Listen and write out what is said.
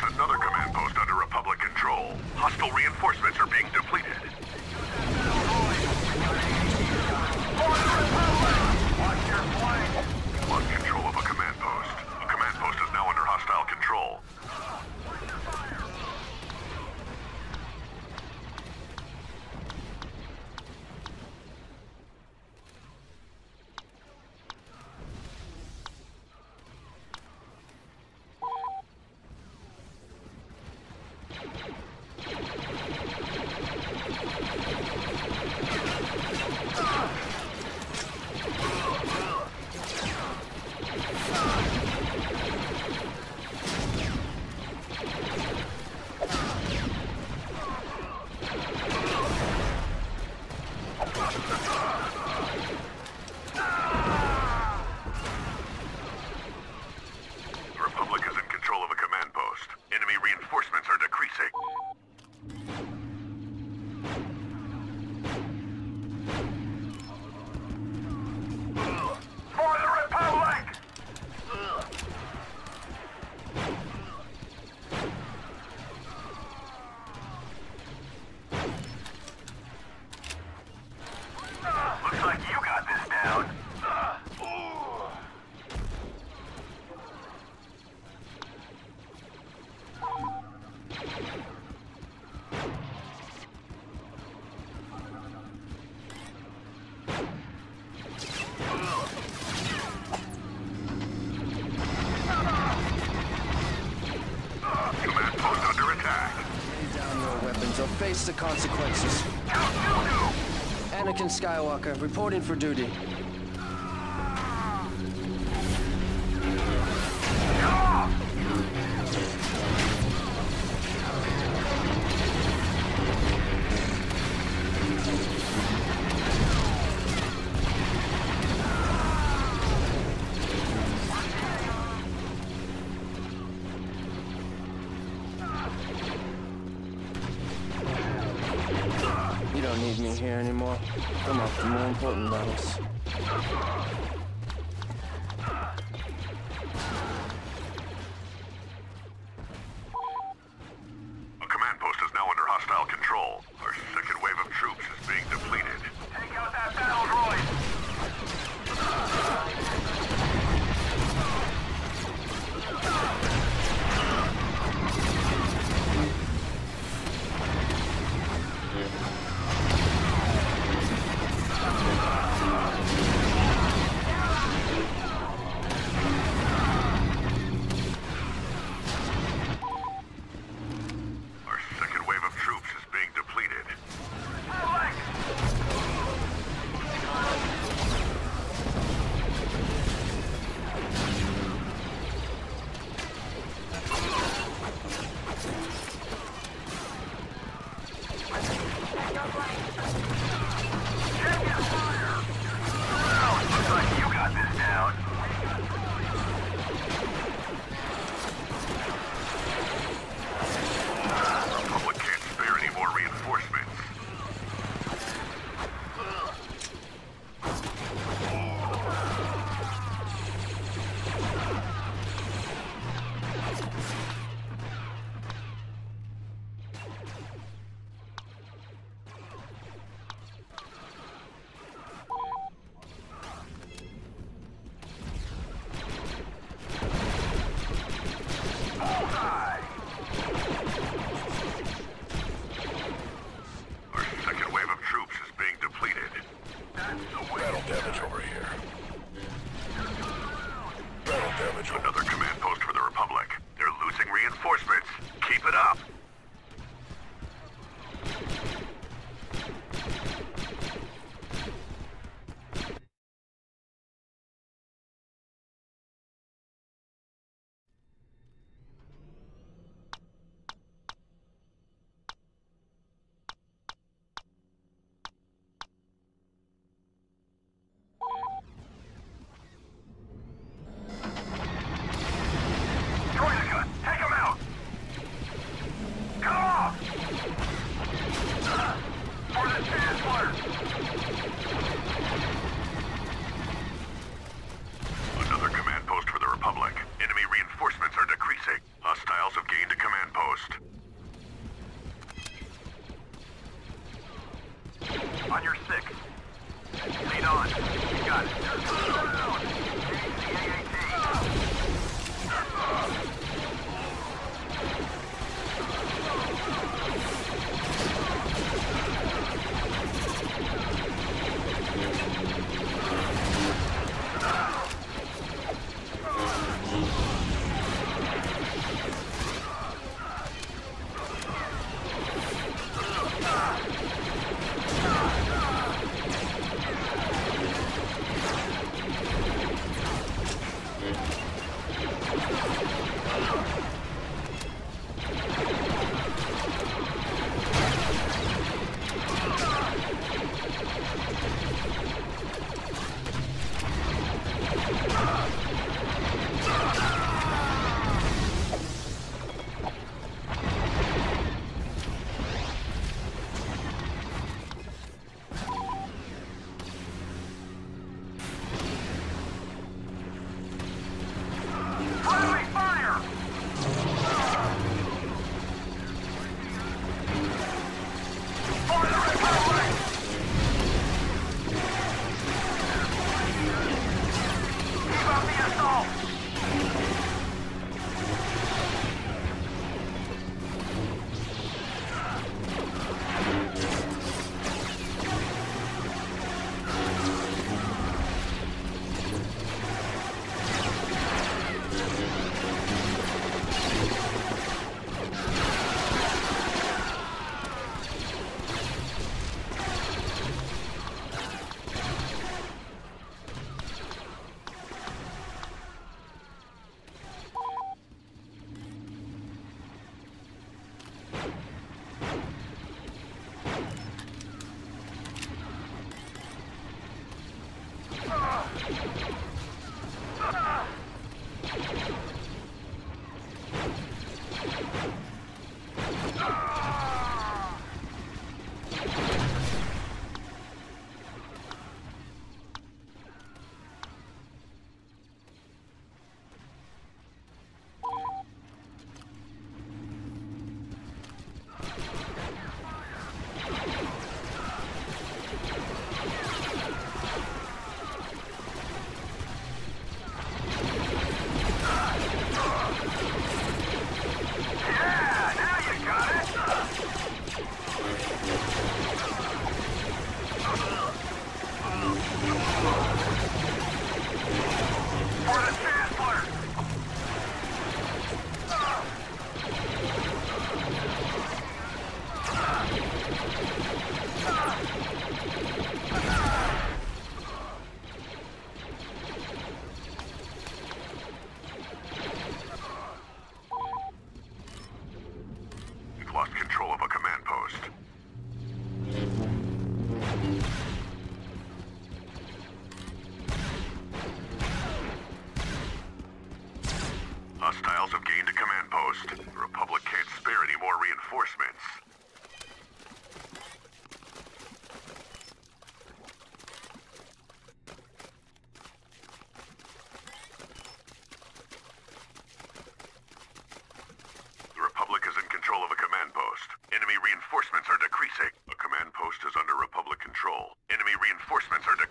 That's another command post under Republic control. Hostile reinforcements are being depleted. Lost control of a command post. A command post is now under hostile control. Face the consequences. Anakin Skywalker, reporting for duty. Here anymore. I'm off to more important levels. A command post is now under hostile control. Our second wave of troops is being depleted. Take out that battle droid! Enemy reinforcements are decreasing. A command post is under Republic control. Enemy reinforcements are decreasing.